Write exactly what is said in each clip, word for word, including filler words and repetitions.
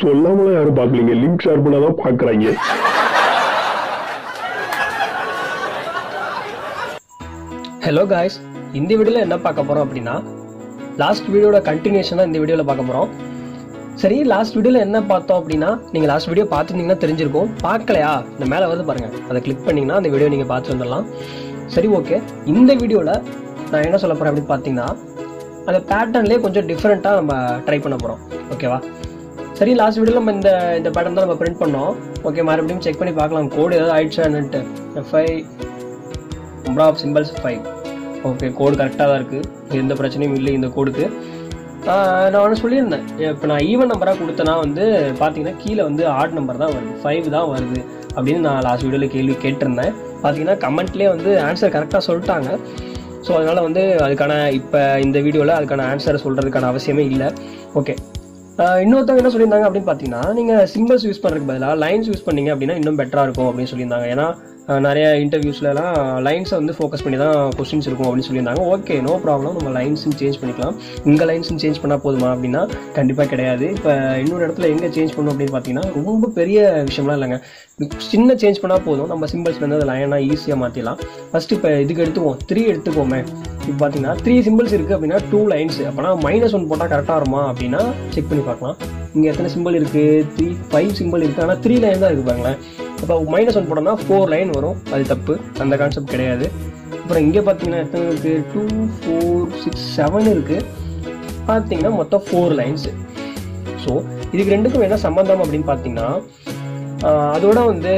சொல்லாமல யாரும் பாக்கலீங்க, link share பண்ணாதான் பாக்குறாங்க. ஹலோ காய்ஸ், இந்த வீடியோல என்ன பார்க்க போறோம் அப்படின்னா, லாஸ்ட் வீடியோட கண்டினியூஷனா இந்த வீடியோல பார்க்க போறோம். சரி, லாஸ்ட் வீடியோல என்ன பார்த்தோம் அப்படின்னா, நீங்க லாஸ்ட் வீடியோ பார்த்துருந்தீங்கன்னா தெரிஞ்சிருக்கும். பார்க்கலையா இந்த மேல வருது பாருங்க, அதை கிளிக் பண்ணீங்கன்னா அந்த வீடியோ நீங்க பார்த்து வந்துடலாம். சரி ஓகே, இந்த வீடியோல நான் என்ன சொல்ல போறேன் அப்படின்னு பார்த்தீங்கன்னா, அந்த பேட்டர்ன்லேயே கொஞ்சம் டிஃப்ரெண்ட்டாக நம்ம ட்ரை பண்ண போகிறோம். ஓகேவா? சரி, லாஸ்ட் வீடியோவில் நம்ம இந்த இந்த பேட்டர்ன் தான் நம்ம பிரிண்ட் பண்ணோம். ஓகே, மறுபடியும் செக் பண்ணி பார்க்கலாம் கோடு ஏதாவது ஆயிடுச்சான்னுட்டு. Five number of symbols five. Okay, code கரெக்டாக தான் இருக்குது, எந்த பிரச்சனையும் இல்லை இந்த கோடுக்கு. நான் ஒன்று சொல்லியிருந்தேன், இப்போ நான் ஈவன் நம்பராக கொடுத்தேன்னா வந்து பார்த்தீங்கன்னா கீழே வந்து ஆட் நம்பர் தான் வருது, ஃபைவ் தான் வருது அப்படின்னு நான் லாஸ்ட் வீடியோவில் கேள்வி கேட்டிருந்தேன். பார்த்தீங்கன்னா கமெண்ட்லேயே வந்து ஆன்சர் கரெக்டாக சொல்லிட்டாங்க. ஸோ அதனால் வந்து அதுக்கான இப்போ இந்த வீடியோவில் அதுக்கான ஆன்சரை சொல்கிறதுக்கான அவசியமே இல்லை. ஓகே, இன்னொருத்தவங்க என்ன சொல்லியிருந்தாங்க அப்படின்னு பார்த்தீங்கன்னா, நீங்கள் சிம்பிள்ஸ் யூஸ் பண்ணுறதுக்கு பதிலாக லைன்ஸ் யூஸ் பண்ணிங்க அப்படின்னா இன்னும் பெட்டராக இருக்கும் அப்படின்னு சொல்லியிருந்தாங்க. ஏன்னா நிறைய இன்டர்வியூஸ்லாம் லைன்ஸை வந்து ஃபோக்கஸ் பண்ணி தான் கொஸ்டின்ஸ் இருக்கும் அப்படின்னு சொல்லியிருந்தாங்க. ஓகே, நோ ப்ராப்ளம், நம்ம லைன்ஸும் சேஞ்ச் பண்ணிக்கலாம். இங்கே லைன்ஸும் சேஞ்ச் பண்ணால் போதுமா அப்படின்னா கண்டிப்பாக கிடையாது. இப்போ இன்னொரு இடத்துல எங்கே சேஞ்ச் பண்ணணும் அப்படின்னு பார்த்தீங்கன்னா ரொம்ப பெரிய விஷயம்லாம் இல்லைங்க, சின்ன சேஞ்ச் பண்ணால் போதும், நம்ம சிம்பிள்ஸ் வந்து அதை லைனாக ஈஸியாக மாற்றிடலாம். ஃபஸ்ட்டு இப்போ இதுக்கு எடுத்துக்குவோம், த்ரீ எடுத்துக்கோமே. இப்போ பார்த்தீங்கன்னா த்ரீ சிம்பிள்ஸ் இருக்குது அப்படின்னா டூ லைன்ஸ், அப்படின்னா மைனஸ் ஒன் போட்டால் கரெக்டாக வருமா அப்படின்னா செக் பண்ணி பார்க்கலாம். இங்கே எத்தனை சிம்பிள் இருக்குது? த்ரீ ஃபைவ் சிம்பிள் இருக்குது, ஆனால் த்ரீ லைன் தான் இருக்குது பாருங்களேன். அப்போ மைனஸ் ஒன் போட்டோம்னா ஃபோர் லைன் வரும், அது தப்பு, அந்த கான்செப்ட் கிடையாது. அப்புறம் இங்கே பார்த்தீங்கன்னா எத்தனை இருக்குது? டூ ஃபோர் சிக்ஸ் செவன் இருக்குது. பார்த்தீங்கன்னா மொத்தம் ஃபோர் லைன்ஸு. ஸோ இதுக்கு ரெண்டுக்கும் என்ன சம்பந்தம் அப்படின்னு பார்த்தீங்கன்னா, அதோட வந்து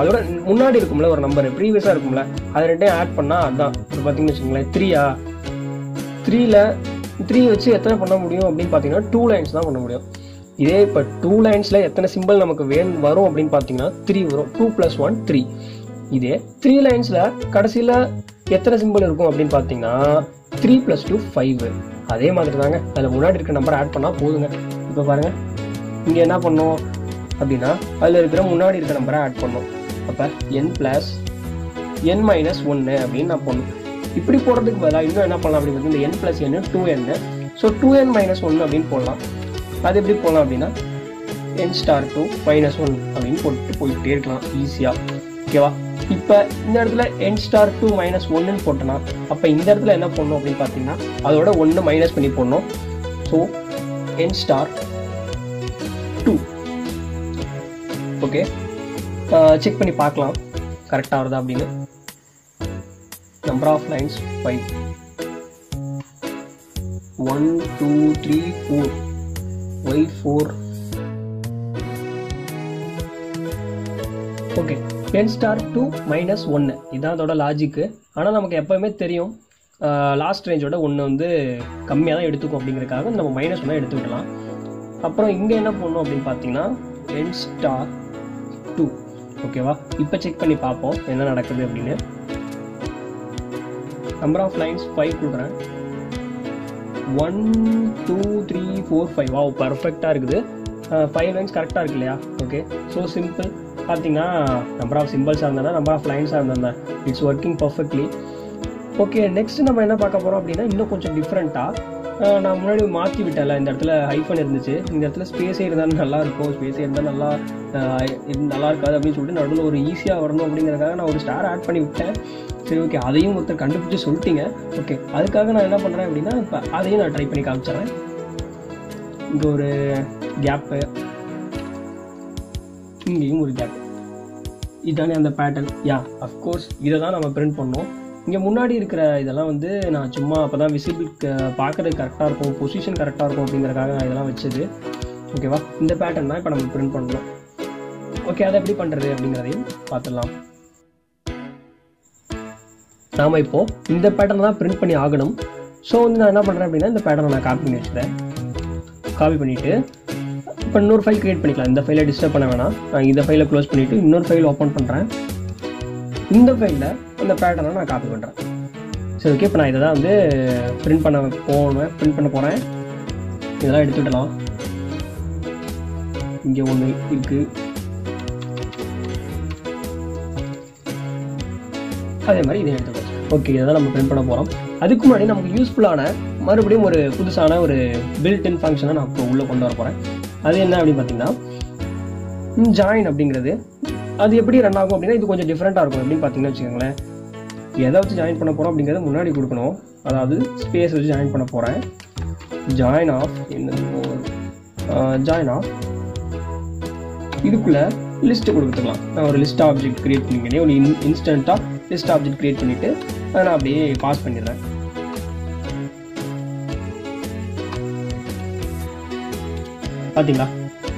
அதோட முன்னாடி இருக்கும்ல ஒரு நம்பர், ப்ரீவியஸாக இருக்கும்ல, அது ரெண்டையும் ஆட் பண்ணால் அதுதான். இப்போ பார்த்தீங்கன்னு வச்சுக்கோங்களேன், த்ரீயா த்ரீயில் த்ரீ வச்சு எத்தனை பண்ண முடியும் அப்படின்னு பார்த்தீங்கன்னா டூ லைன்ஸ் தான் பண்ண முடியும். இதே இப்போ டூ லைன்ஸில் எத்தனை சிம்பிள் நமக்கு வேணும் வரும் அப்படின்னு பார்த்தீங்கன்னா த்ரீ வரும், டூ ப்ளஸ் ஒன் த்ரீ. இதே த்ரீ லைன்ஸில் கடைசியில் எத்தனை சிம்பிள் இருக்கும் அப்படின்னு பார்த்தீங்கன்னா த்ரீ ப்ளஸ் டூ ஃபைவ். அதே மாதிரி தாங்க, அதில் முன்னாடி இருக்கிற நம்பரை ஆட் பண்ணால் போதுங்க. இப்போ பாருங்கள், இங்கே என்ன பண்ணோம் அப்படின்னா அதில் இருக்கிற முன்னாடி இருக்கிற நம்பரை ஆட் பண்ணோம். அப்போ என் ப்ளஸ் என் மைனஸ் ஒன்று அப்படின்னு நான் பண்ணணும். இப்படி போடுறதுக்கு பதிலாக இன்னும் என்ன பண்ணலாம் அப்படின்னு பார்த்தீங்கன்னா, n plus n two n. So two n minus ஒன்று அப்படின்னு போடலாம். அது எப்படி போகலாம் அப்படின்னா n star two minus one அப்படின்னு போட்டு போயிட்டே இருக்கலாம் ஈஸியாக. ஓகேவா? இப்போ இந்த இடத்துல என் ஸ்டார் டூ மைனஸ் ஒன்றுன்னு போட்டோன்னா அப்போ இந்த இடத்துல என்ன பண்ணணும் அப்படின்னு பார்த்தீங்கன்னா அதோட ஒன்று மைனஸ் பண்ணி போடணும். So n star two. Okay, check பண்ணி பார்க்கலாம் கரெக்டாக வருதா அப்படின்னு. Number of lines five, one two three four, y four. Okay, ten star two minus ஒன்று, இதுதான் அதோட லாஜிக்கு. ஆனால் நமக்கு எப்போயுமே தெரியும் லாஸ்ட் ரேஞ்சோட ஒன்று வந்து கம்மியாக தான் எடுத்துக்கும், அப்படிங்கிறதுக்காக நம்ம மைனஸ் ஒன்னாக எடுத்துக்கிடலாம். அப்புறம் இங்கே என்ன பண்ணணும் அப்படின்னு பார்த்தீங்கன்னா டென் ஸ்டார் டூ. ஓகேவா? இப்போ செக் பண்ணி பார்ப்போம் என்ன நடக்குது அப்படின்னு. நம்பர் ஆஃப் லைன்ஸ் ஃபைவ் கொடுக்குறேன். One two three four five. வா, பர்ஃபெக்டாக இருக்குது, ஃபைவ் லைன்ஸ் கரெக்டாக இருக்கு இல்லையா? ஓகே, ஸோ சிம்பிள் பார்த்தீங்கன்னா நம்பர் ஆஃப் சிம்பிள்ஸாக இருந்தால் நம்பர் ஆஃப் லைன்ஸாக இருந்தால் it's working perfectly. Okay, next நம்ம என்ன பார்க்க போகிறோம் அப்படின்னா இன்னும் கொஞ்சம் டிஃப்ரெண்ட்டாக. நான் முன்னாடி மாற்றி விட்டேன்ல, இந்த இடத்துல ஹைஃபன் இருந்துச்சு, இந்த இடத்துல ஸ்பேஸே இருந்தாலும் நல்லாயிருக்கும், ஸ்பேஸே இருந்தால் நல்லா நல்லா இருக்காது அப்படின்னு சொல்லிட்டு நடுவில் ஒரு ஈஸியாக வரணும் அப்படிங்கிறதுக்காக நான் ஒரு ஸ்டார் ஆட் பண்ணி விட்டேன். சரி ஓகே, அதையும் ஒருத்தர் கண்டுபிடிச்சி சொல்லிட்டீங்க. ஓகே, அதுக்காக நான் என்ன பண்ணுறேன் அப்படின்னா இப்போ அதையும் நான் ட்ரை பண்ணி காமிச்சிடறேன். இங்கே ஒரு கேப்பு, இங்கேயும் ஒரு கேப், இதுதானே அந்த பேட்டர்ன். யா, அஃப்கோர்ஸ் இதை தான் நம்ம பிரிண்ட் பண்ணோம். இங்கே முன்னாடி இருக்கிற இதெல்லாம் வந்து நான் சும்மா அப்போ தான் விசிபிள் பார்க்குறது கரெக்டாக இருக்கும், பொசிஷன் கரெக்டாக இருக்கும் அப்படிங்கிறதுக்காக நான் இதெல்லாம் வச்சது. ஓகேவா? இந்த பேட்டர்ன் தான் இப்போ நம்ம பிரிண்ட் பண்ணுறோம். ஓகே, அதை எப்படி பண்ணுறது அப்படிங்கிறதையும் பார்த்துடலாம். நாம் இப்போது இந்த பேட்டர்ன் தான் பிரிண்ட் பண்ணி ஆகணும். ஸோ வந்து நான் என்ன பண்ணுறேன் அப்படின்னா இந்த பேட்டர்னை நான் காப்பி பண்ணி வச்சுக்கிறேன். காப்பி பண்ணிவிட்டு இப்போ இன்னொரு ஃபைல் க்ரியேட் பண்ணிக்கலாம். இந்த ஃபைலை டிஸ்டர்ப் பண்ண வேணாம், நான் இந்த ஃபைலை க்ளோஸ் பண்ணிவிட்டு இன்னொரு ஃபைல் ஓப்பன் பண்ணுறேன். இந்த ஃபைலில் இந்த பேட்டர்னை நான் காப்பி பண்ணுறேன். சரி ஓகே, இப்போ நான் இதை தான் வந்து பிரிண்ட் பண்ண போவேன், பிரிண்ட் பண்ண போகிறேன். இதெல்லாம் எடுத்துக்கிடலாம். இங்கே ஒன்று இருக்குது, அதே மாதிரி இதை எடுத்துக்கலாம். ஓகே இதை தான் நம்ம பிரிண்ட் பண்ண போகிறோம். அதுக்கு முன்னாடி நமக்கு யூஸ்ஃபுல்லான மறுபடியும் ஒரு புதுசான ஒரு பில்ட் இன் ஃபங்க்ஷனை நான் இப்போ உள்ளே கொண்டு வர போகிறேன். அது என்ன அப்படின்னு பார்த்தீங்கன்னா ஜாயின் அப்படிங்கிறது அது எப்படி ரன் ஆகும் அப்படின்னா இது கொஞ்சம் டிஃப்ரெண்ட்டாக இருக்கும் அப்படின்னு பார்த்தீங்கன்னா வச்சுக்கோங்களேன். எதை வச்சு ஜாயின் பண்ண போகிறோம் அப்படிங்கிறத முன்னாடி கொடுக்கணும், அதாவது ஸ்பேஸ் வச்சு ஜாயின் பண்ண போகிறேன். ஜாயின் ஆஃப் ஜாயின் ஆஃப் இதுக்குள்ளே லிஸ்ட்டு கொடுத்துக்கலாம். நான் ஒரு லிஸ்ட் ஆப்ஜெக்ட் கிரியேட் பண்ணிக்கிறேன். ஒரு இன் இன்ஸ்டண்ட்டாக லிஸ்ட் ஆப்ஜெக்ட் கிரியேட் பண்ணிவிட்டு அதை நான் அப்படியே பாஸ் பண்ணிடுறேன். பார்த்தீங்களா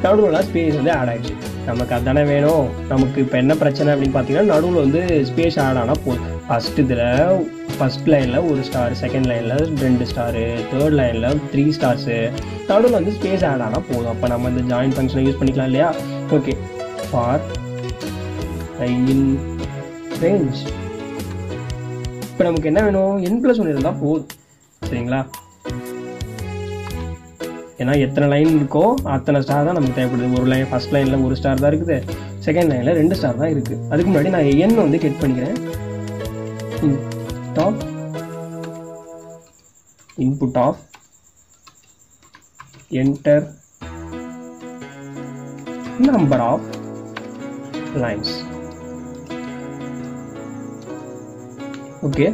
நடுவில் ஸ்பேஸ் வந்து ஆட் ஆகிடுச்சு. நமக்கு அதானே வேணும். நமக்கு இப்போ என்ன பிரச்சனை அப்படின்னு பார்த்தீங்கன்னா நடுவில் வந்து ஸ்பேஸ் ஆட் ஆனால் போதும். ஃபஸ்ட் இதில் ஃபஸ்ட் லைனில் ஒரு ஸ்டார், செகண்ட் லைனில் ரெண்டு ஸ்டாரு, தேர்ட் லைனில் த்ரீ ஸ்டார்ஸு, நடுவில் வந்து ஸ்பேஸ் ஆட் ஆனால் போதும். அப்போ நம்ம இந்த ஜாயின் ஃபங்க்ஷனை யூஸ் பண்ணிக்கலாம் இல்லையா? Okay for i in range இப்போ நமக்கு என்ன வேணும், n plus ஒன்று இருந்தால் போதும். சரிங்களா? ஏன்னா எத்தனை லைன் இருக்கோ அத்தனை ஸ்டார் தான் நமக்கு தேவைப்படுது. ஒரு லைன் ஃபர்ஸ்ட் லைனில் ஒரு ஸ்டார் தான் இருக்குது, செகண்ட் லைனில் ரெண்டு ஸ்டார் தான் இருக்குது. அதுக்கு முன்னாடி நான் n வந்து கட் பண்ணிக்கிறேன். Top input of enter number of lines. Okay,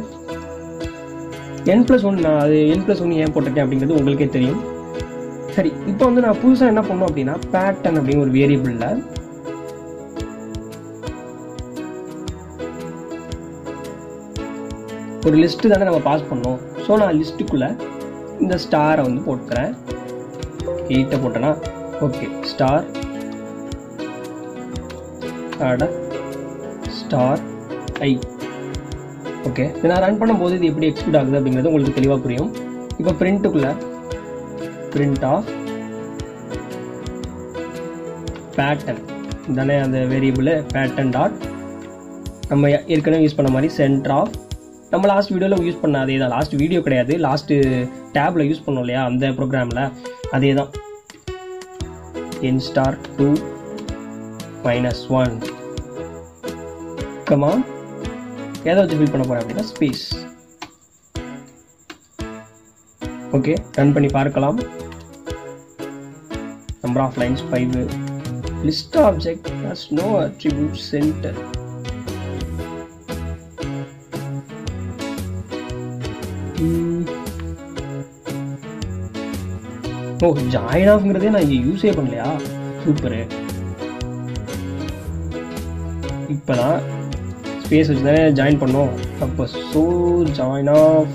n plus one, அது n plus one ஏன் போட்டிருக்கேன் அப்படிங்கிறது உங்களுக்கே தெரியும். சரி, இப்போ வந்து நான் புதுசாக என்ன பண்ணணும் அப்படின்னா பேட்டர்ன் அப்படிங்கிற ஒரு வேரியபிள்ல ஒரு லிஸ்ட் தானே நம்ம பாஸ் பண்ணோம். ஸோ நான் லிஸ்ட்டுக்குள்ள இந்த ஸ்டாரை வந்து போட்டுக்கிறேன். எயிட்டை போட்டேன்னா ஓகே ஸ்டார் ஸ்டார் ஐ. ஓகே, இதை நான் ரன் பண்ணும்போது இது எப்படி எக்ஸ்பிட் ஆகுது அப்படிங்கிறது உங்களுக்கு தெளிவாக புரியும். இப்போ பிரிண்ட்டுக்குள்ள பிரிண்ட் ஆஃப் பேட்டர்ன் தானே அந்த வேரியபிள் பேட்டர்ன் டாட் நம்ம ஏற்கனவே யூஸ் பண்ண மாதிரி சென்டர் ஆஃப் நம்ம லாஸ்ட் வீடியோவில் யூஸ் பண்ண அதே தான். லாஸ்ட் வீடியோ கிடையாது, லாஸ்ட்டு டேப்பில் யூஸ் பண்ணோம் இல்லையா அந்த ப்ரோக்ராமில் அதே தான். N star two minus one comma எதை வச்சு ஃபில் பண்ண போகிறேன் அப்படின்னா ஸ்பேஸ். ஓகே, ரன் பண்ணி பார்க்கலாம். Number of lines five. List object has no attribute center. Oh join ஆஃப்ங்கிறதே நான் இங்கே யூஸே பண்ணலையா? சூப்பரு. இப்போ தான் ஸ்பேஸ் வச்சு தானே ஜாயின் பண்ணோம். அப்போ ஸோ ஜாயின் ஆஃப்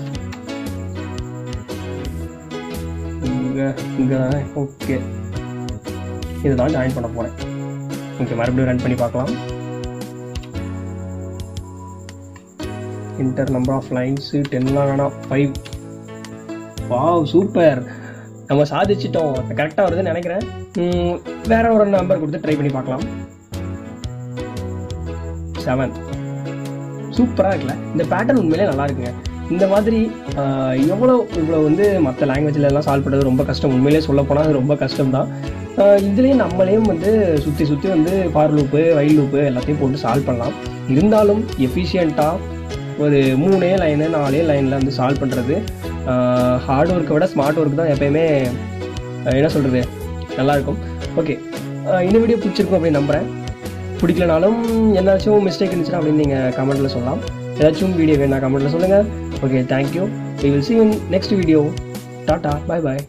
இங்கே ஓகே இதுதான் ஜாயின் பண்ண போகிறேன். ஓகே, மறுபடியும் ரன் பண்ணி பார்க்கலாம். இன்டர் நம்பர் ஆஃப் லைன்ஸு டென்லாம் வேணா ஃபைவ். வாவ் சூப்பர், நம்ம சாதிச்சிட்டோம். கரெக்டாக வருதுன்னு நினைக்கிறேன். வேற ஒரு நம்பர் கொடுத்து ட்ரை பண்ணி பார்க்கலாம். செவன். சூப்பராக இருக்குல்ல? இந்த பேட்டர்ன் உண்மையிலே நல்லா இருக்குங்க. இந்த மாதிரி எவ்வளோ இவ்வளோ வந்து மற்ற லாங்குவேஜ்லாம் சால்வ் பண்ணுறது ரொம்ப கஷ்டம். உண்மையிலே சொல்லப்போனால் அது ரொம்ப கஷ்டம் தான். இதுலேயும் நம்மளையும் வந்து சுற்றி சுற்றி வந்து ஃபார் லூப்பு, வைல் லூப்பு எல்லாத்தையும் போட்டு சால்வ் பண்ணலாம். இருந்தாலும் எஃபிஷியண்ட்டாக ஒரு மூணே லைனு நாலே லைனில் வந்து சால்வ் பண்ணுறது ஹார்ட் ஒர்க்கை விட ஸ்மார்ட் ஒர்க் தான் எப்போயுமே என்ன சொல்கிறது நல்லாயிருக்கும். ஓகே, இந்த வீடியோ பிடிச்சிருக்கும் அப்படின்னு நம்புகிறேன். பிடிக்கலனாலும் ஏதாச்சும் மிஸ்டேக் இருந்துச்சுன்னா அப்படின்னு நீங்கள் கமெண்ட்டில் சொல்லலாம். ஏதாச்சும் வீடியோ வேணா கமெண்ட்டில் சொல்லுங்கள். Okay, thank you. We will see in next video. Tata, bye bye.